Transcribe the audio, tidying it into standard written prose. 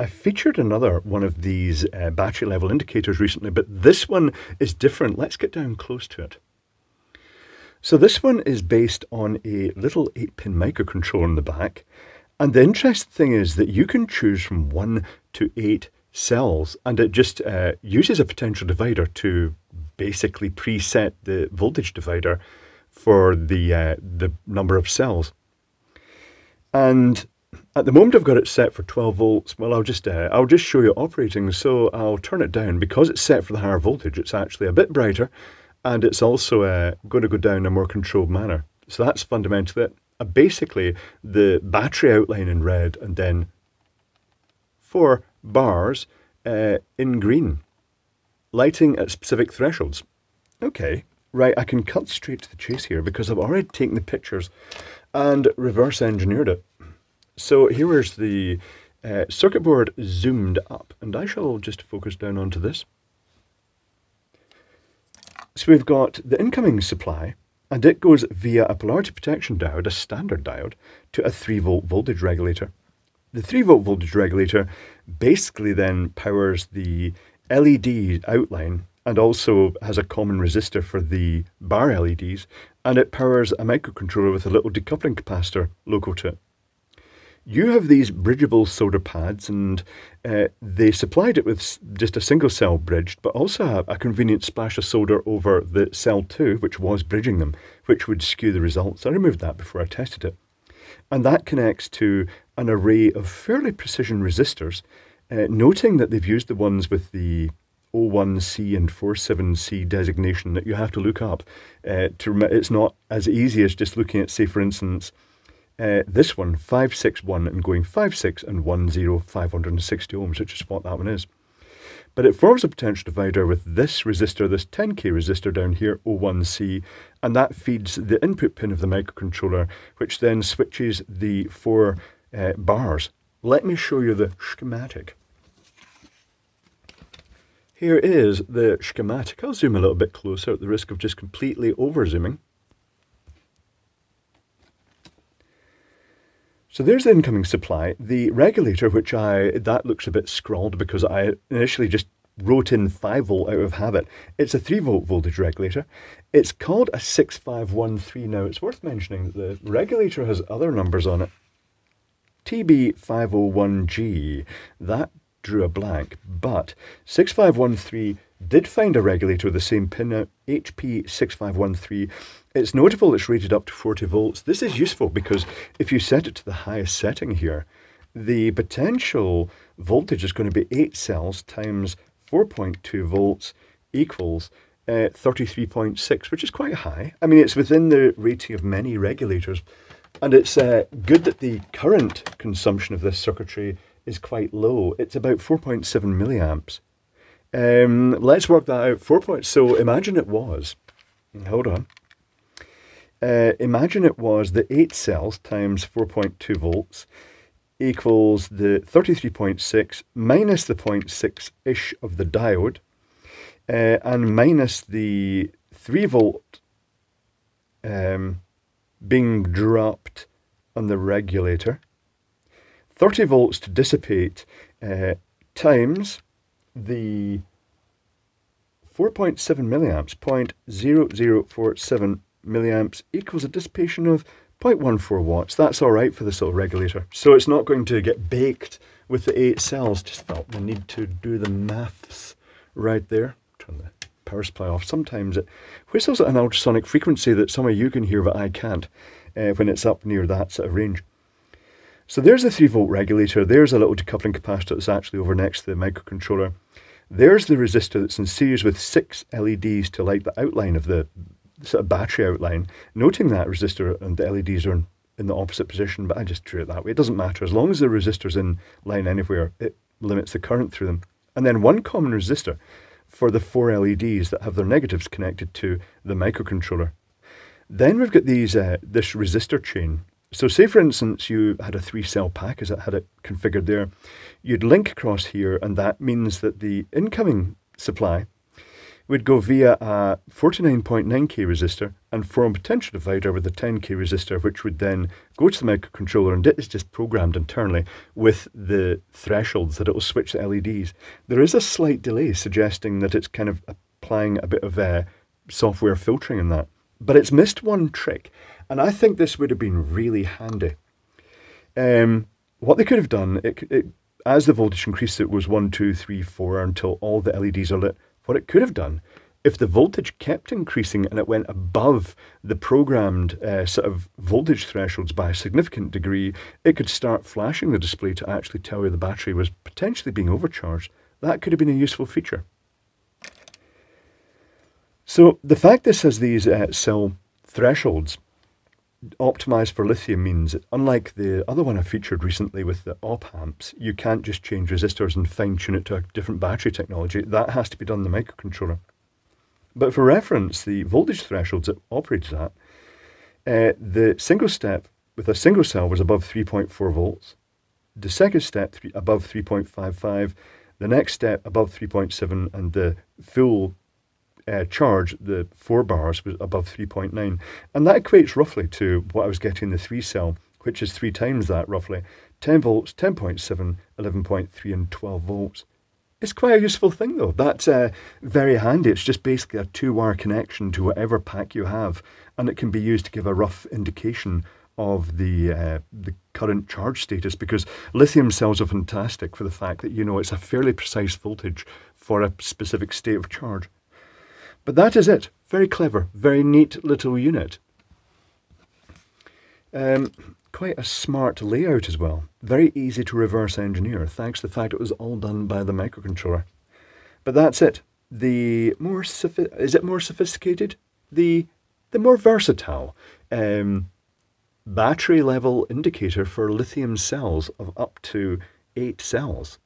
I featured another one of these battery level indicators recently, but this one is different. Let's get down close to it. So this one is based on a little 8-pin microcontroller in the back. And the interesting thing is that you can choose from 1 to 8 cells, and it just uses a potential divider to basically preset the voltage divider for the number of cells. And at the moment I've got it set for 12 volts. Well, I'll just show you operating. So I'll turn it down because it's set for the higher voltage. It's actually a bit brighter. And it's also going to go down in a more controlled manner. So that's fundamentally it. Basically, the battery outline in red and then 4 bars in green. Lighting at specific thresholds. Okay, right, I can cut straight to the chase here because I've already taken the pictures and reverse engineered it. So here is the circuit board zoomed up, and I shall just focus down onto this. So we've got the incoming supply, and it goes via a polarity protection diode, a standard diode, to a 3-volt voltage regulator. The 3-volt voltage regulator basically then powers the LED outline and also has a common resistor for the bar LEDs, and it powers a microcontroller with a little decoupling capacitor local to it. You have these bridgeable solder pads, and they supplied it with just a single cell bridged, but also have a convenient splash of solder over the cell 2, which was bridging them, which would skew the results. I removed that before I tested it. And that connects to an array of fairly precision resistors, noting that they've used the ones with the 01C and 47C designation that you have to look up. It's not as easy as just looking at, say, for instance, this one, 561, and going 56 and 10, 560 ohms, which is what that one is. But it forms a potential divider with this resistor, this 10K resistor down here, 01C, and that feeds the input pin of the microcontroller, which then switches the 4 bars. Let me show you the schematic. Here is the schematic. I'll zoom a little bit closer at the risk of just completely over-zooming. So there's the incoming supply, the regulator, which that looks a bit scrawled because I initially just wrote in 5 volt out of habit. It's a 3 volt voltage regulator. It's called a 6513. Now it's worth mentioning that the regulator has other numbers on it. TB501G, that drew a blank, but 6513 did find a regulator with the same pin out, HP6513. It's notable it's rated up to 40 volts. This is useful because if you set it to the highest setting here, the potential voltage is going to be 8 cells times 4.2 volts equals 33.6, which is quite high. I mean, it's within the rating of many regulators, and it's good that the current consumption of this circuitry is quite low. It's about 4.7 milliamps. Let's work that out. 4 points. So imagine it was, hold on. Imagine it was the 8 cells times 4.2 volts equals the 33.6 minus the 0.6-ish of the diode and minus the 3 volt being dropped on the regulator. 30 volts to dissipate times the 4.7 milliamps, 0.0047 milliamps equals a dissipation of 0.14 watts. That's all right for this little regulator. So it's not going to get baked with the 8 cells. Just felt the need to do the maths right there. Turn the power supply off. Sometimes it whistles at an ultrasonic frequency that some of you can hear but I can't when it's up near that sort of range. So there's the 3 volt regulator, there's a little decoupling capacitor that's actually over next to the microcontroller. There's the resistor that's in series with 6 LEDs to light the outline of the sort of battery outline. Noting that resistor and the LEDs are in the opposite position, but I just drew it that way. It doesn't matter. As long as the resistor's in line anywhere, it limits the current through them. And then one common resistor for the 4 LEDs that have their negatives connected to the microcontroller. Then we've got these this resistor chain. So say, for instance, you had a 3-cell pack as it had it configured there. You'd link across here, and that means that the incoming supply we'd go via a 49.9K resistor and form a potential divider with a 10K resistor, which would then go to the microcontroller, and it is just programmed internally with the thresholds that it will switch the LEDs. There is a slight delay suggesting that it's kind of applying a bit of software filtering in that. But it's missed one trick, and I think this would have been really handy. What they could have done, as the voltage increased, it was 1, 2, 3, 4 until all the LEDs are lit. What it could have done, if the voltage kept increasing and it went above the programmed sort of voltage thresholds by a significant degree, it could start flashing the display to actually tell you the battery was potentially being overcharged. That could have been a useful feature. So the fact this has these cell thresholds optimized for lithium means, unlike the other one I featured recently with the op amps, you can't just change resistors and fine tune it to a different battery technology. That has to be done in the microcontroller. But for reference, the voltage thresholds it operated at, the single step with a single cell was above 3.4 volts, the second step above 3.55, the next step above 3.7, and the full charge, the 4 bars, was above 3.9, and that equates roughly to what I was getting in the 3 cell, which is 3 times that roughly, 10 volts, 10.7, 11.3 and 12 volts. It's quite a useful thing though. That's very handy. It's just basically a 2-wire connection to whatever pack you have, and it can be used to give a rough indication of the current charge status, because lithium cells are fantastic for the fact that, you know, it's a fairly precise voltage for a specific state of charge. But that is it. Very clever, very neat little unit. Quite a smart layout as well. Very easy to reverse engineer, thanks to the fact it was all done by the microcontroller. But that's it. Is it more sophisticated? The more versatile battery level indicator for lithium cells of up to 8 cells.